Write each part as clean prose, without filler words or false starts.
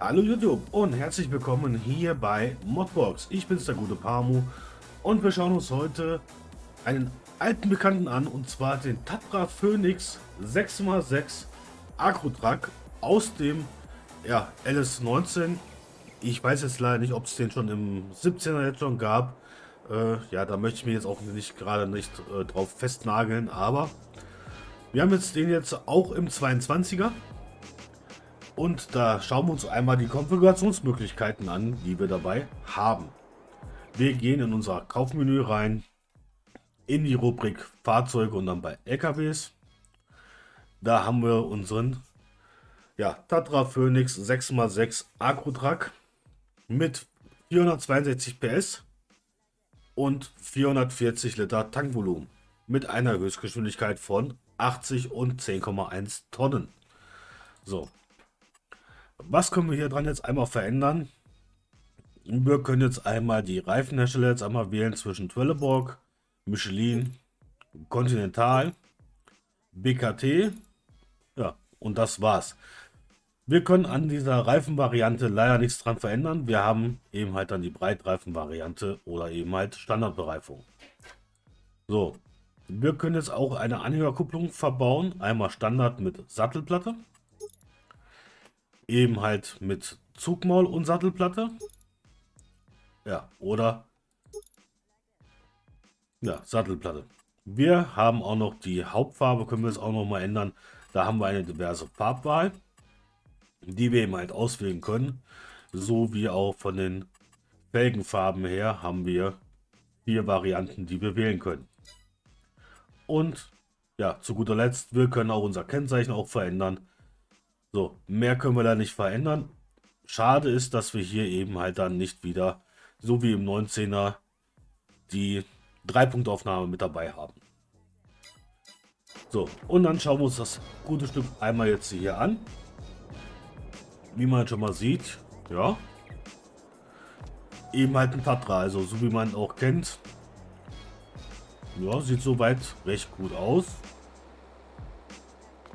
Hallo YouTube und herzlich willkommen hier bei Modbox. Ich bin's, der gute Pamu, und wir schauen uns heute einen alten Bekannten an, und zwar den Tatra Phoenix 6x6 Agro-Truck aus dem LS19. Ich weiß jetzt leider nicht, ob es den schon im 17er jetzt schon gab. Da möchte ich mich jetzt auch nicht drauf festnageln, aber wir haben jetzt den jetzt auch im 22er. Und da schauen wir uns einmal die Konfigurationsmöglichkeiten an, die wir dabei haben. Wir gehen in unser Kaufmenü rein, in die Rubrik Fahrzeuge und dann bei LKWs. Da haben wir unseren Tatra Phoenix 6x6 Agro-Truck mit 462 PS und 440 Liter Tankvolumen mit einer Höchstgeschwindigkeit von 80 und 10,1 Tonnen. So. Was können wir hier dran jetzt einmal verändern? Wir können jetzt einmal die Reifenhersteller jetzt einmal wählen zwischen Trelleborg, Michelin, Continental, BKT. Ja, und das war's. Wir können an dieser Reifenvariante leider nichts dran verändern. Wir haben eben halt dann die Breitreifenvariante oder eben halt Standardbereifung. So, wir können jetzt auch eine Anhängerkupplung verbauen. Einmal Standard mit Sattelplatte. Eben halt mit Zugmaul und Sattelplatte. Ja, oder Sattelplatte. Wir haben auch noch die Hauptfarbe, können wir es auch noch mal ändern. Da haben wir eine diverse Farbwahl, die wir eben halt auswählen können. So wie auch von den Felgenfarben her haben wir 4 Varianten, die wir wählen können. Und ja, zu guter Letzt, wir können auch unser Kennzeichen auch verändern. So, mehr können wir da nicht verändern. Schade ist, dass wir hier eben halt dann nicht wieder, so wie im 19er, die 3-Punktaufnahme mit dabei haben. So, und dann schauen wir uns das gute Stück einmal jetzt hier an. Wie man schon mal sieht, ja, eben halt ein Tatra, also so wie man auch kennt. Ja, sieht soweit recht gut aus.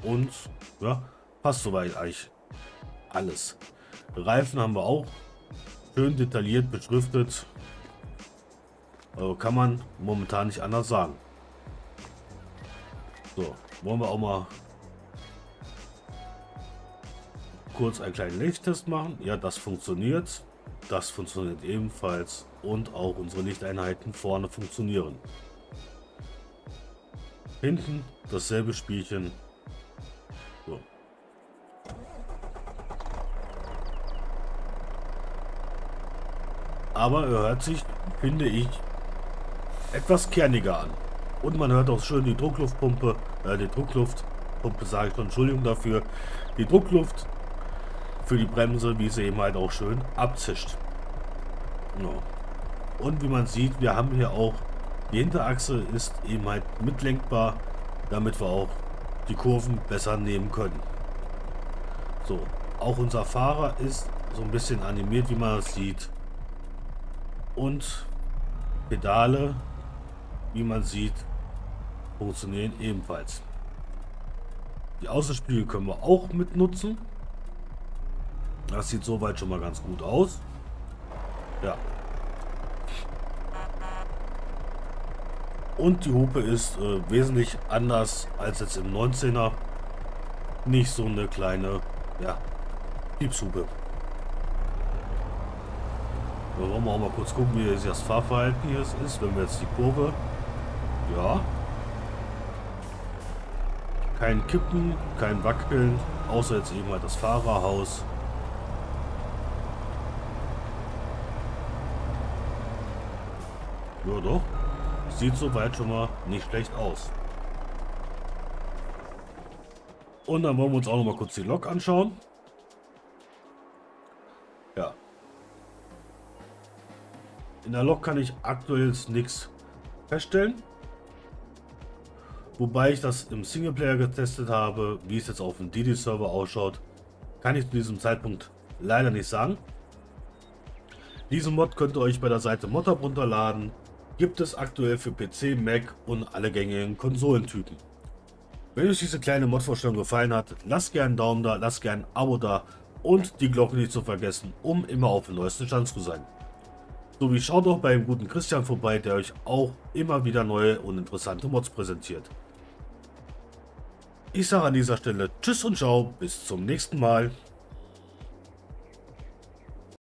Und ja, passt soweit eigentlich alles. Reifen haben wir auch schön detailliert beschriftet. Also kann man momentan nicht anders sagen. So, wollen wir auch mal kurz einen kleinen Lichttest machen. Ja, das funktioniert. Das funktioniert ebenfalls. Und auch unsere Lichteinheiten vorne funktionieren. Hinten dasselbe Spielchen. So. Aber er hört sich, finde ich, etwas kerniger an. Und man hört auch schön die Druckluftpumpe, die Druckluft für die Bremse, wie sie eben halt auch schön abzischt. Genau. Und wie man sieht, wir haben hier auch, die Hinterachse ist eben halt mitlenkbar, damit wir auch die Kurven besser nehmen können. So, auch unser Fahrer ist so ein bisschen animiert, wie man das sieht. Und Pedale, wie man sieht, funktionieren ebenfalls. Die Außenspiegel können wir auch mit nutzen. Das sieht soweit schon mal ganz gut aus. Ja. Und die Hupe ist wesentlich anders als jetzt im 19er. Nicht so eine kleine, Piepshupe. Da wollen wir auch mal kurz gucken, wie das Fahrverhalten hier ist, wenn wir jetzt die Kurve, kein Kippen, kein Wackeln, außer jetzt eben halt das Fahrerhaus. Ja doch, sieht soweit schon mal nicht schlecht aus. Und dann wollen wir uns auch noch mal kurz die Lok anschauen. Ja. In der Lok kann ich aktuell jetzt nichts feststellen. Wobei ich das im Singleplayer getestet habe, wie es jetzt auf dem DD-Server ausschaut, kann ich zu diesem Zeitpunkt leider nicht sagen. Diesen Mod könnt ihr euch bei der Seite ModHub runterladen. Gibt es aktuell für PC, Mac und alle gängigen Konsolentypen. Wenn euch diese kleine Mod-Vorstellung gefallen hat, lasst gerne einen Daumen da, lasst gerne ein Abo da und die Glocke nicht zu vergessen, um immer auf dem neuesten Stand zu sein. Sowie schaut doch beim guten Christian vorbei, der euch auch immer wieder neue und interessante Mods präsentiert. Ich sage an dieser Stelle Tschüss und Ciao, bis zum nächsten Mal.